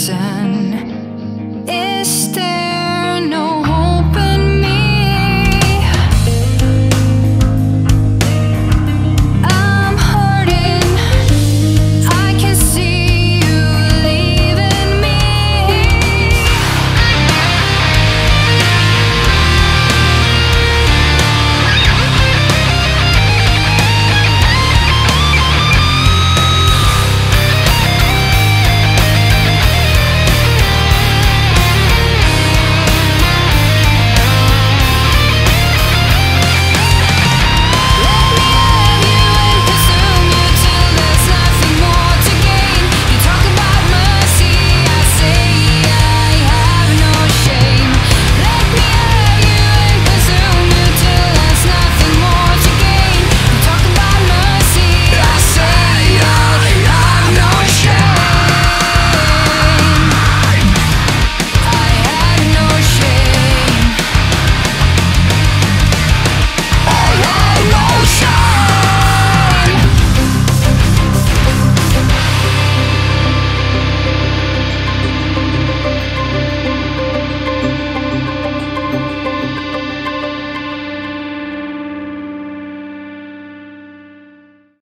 Person